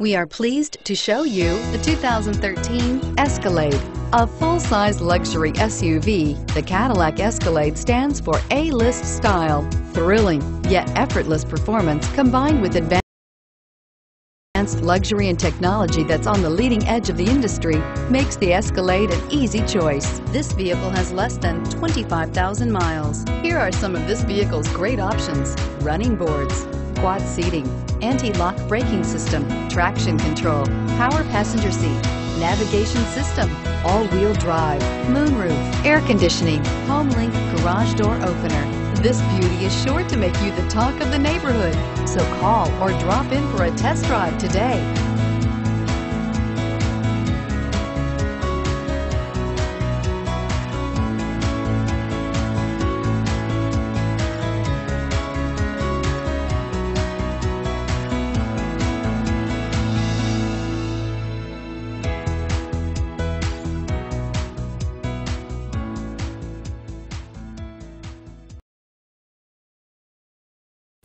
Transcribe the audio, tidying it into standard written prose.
We are pleased to show you the 2013 Escalade. A full-size luxury SUV, the Cadillac Escalade stands for A-list style, thrilling, yet effortless performance combined with advanced luxury and technology that's on the leading edge of the industry makes the Escalade an easy choice. This vehicle has less than 25,000 miles. Here are some of this vehicle's great options: running boards, quad seating, anti-lock braking system, traction control, power passenger seat, navigation system, all-wheel drive, moonroof, air conditioning, HomeLink garage door opener. This beauty is sure to make you the talk of the neighborhood, so call or drop in for a test drive today.